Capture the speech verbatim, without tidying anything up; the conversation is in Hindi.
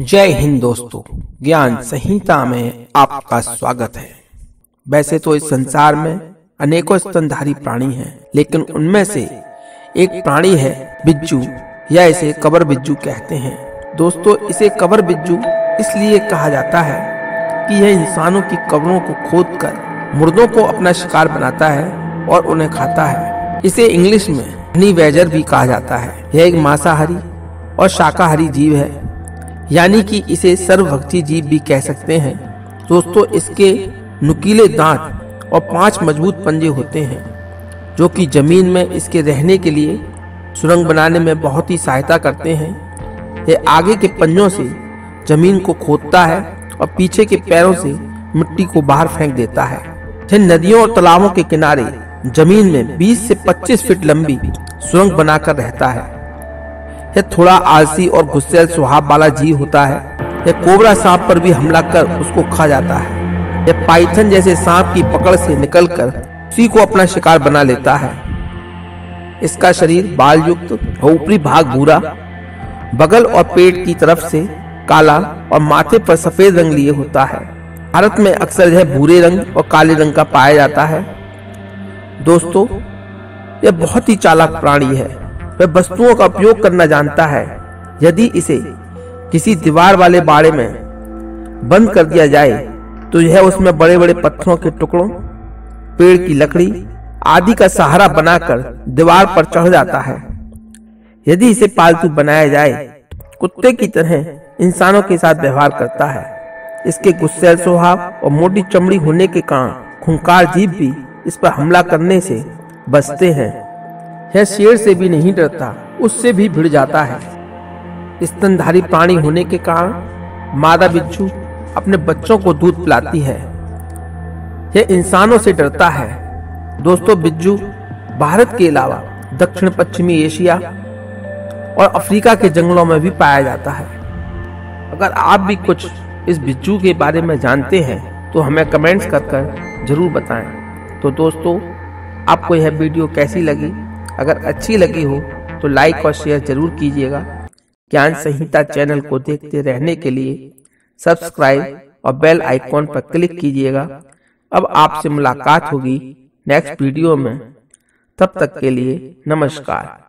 जय हिंद दोस्तों, ज्ञान संहिता में आपका स्वागत है। वैसे तो इस संसार में अनेकों स्तनधारी प्राणी हैं, लेकिन उनमें से एक प्राणी है बिच्छू, या इसे कबर बिच्छू कहते हैं। दोस्तों, इसे कबर बिच्छू इसलिए कहा जाता है कि यह इंसानों की कब्रों को खोदकर मुर्दों को अपना शिकार बनाता है और उन्हें खाता है। इसे इंग्लिश में निवैजर भी कहा जाता है। यह एक मांसाहारी और शाकाहारी जीव है, यानी कि इसे सर्वभक्षी जीव भी कह सकते हैं। दोस्तों, इसके नुकीले दांत और पांच मजबूत पंजे होते हैं, जो कि जमीन में इसके रहने के लिए सुरंग बनाने में बहुत ही सहायता करते हैं। यह आगे के पंजों से जमीन को खोदता है और पीछे के पैरों से मिट्टी को बाहर फेंक देता है। यह नदियों और तालाबों के किनारे जमीन में बीस से पच्चीस फीट लंबी सुरंग बनाकर रहता है। यह थोड़ा आलसी और गुस्सैल स्वभाव वाला जीव होता है। यह कोबरा सांप पर भी हमला कर उसको खा जाता है। यह पाइथन जैसे सांप की पकड़ से निकलकर उसी को अपना शिकार बना लेता है। इसका शरीर बाल युक्त और ऊपरी भाग भूरा, बगल और पेट की तरफ से काला और माथे पर सफेद रंग लिए होता है। भारत में अक्सर यह भूरे रंग और काले रंग का पाया जाता है। दोस्तों, यह बहुत ही चालाक प्राणी है। वह वस्तुओं का उपयोग करना जानता है। यदि इसे किसी दीवार वाले बाड़े में बंद कर दिया जाए तो यह उसमें बड़े बड़े पत्थरों के टुकड़ों, पेड़ की लकड़ी आदि का सहारा बनाकर दीवार पर चढ़ जाता है। यदि इसे पालतू बनाया जाए, कुत्ते की तरह इंसानों के साथ व्यवहार करता है। इसके गुस्सैल स्वभाव और मोटी चमड़ी होने के कारण खूंखार जीव भी इस पर हमला करने से बचते हैं। यह शेर से भी नहीं डरता, उससे भी भिड़ जाता है। स्तनधारी प्राणी होने के कारण मादा बिच्छू अपने बच्चों को दूध पिलाती है। यह इंसानों से डरता है। दोस्तों, बिच्छू भारत के अलावा दक्षिण पश्चिमी एशिया और अफ्रीका के जंगलों में भी पाया जाता है। अगर आप भी कुछ इस बिच्छू के बारे में जानते हैं तो हमें कमेंट्स कर कर जरूर बताएं। तो दोस्तों, आपको यह वीडियो कैसी लगी? अगर अच्छी लगी हो तो लाइक और शेयर जरूर कीजिएगा। ज्ञान संहिता चैनल को देखते रहने के लिए सब्सक्राइब और बेल आइकॉन पर क्लिक कीजिएगा। अब आपसे मुलाकात होगी नेक्स्ट वीडियो में। तब तक के लिए नमस्कार।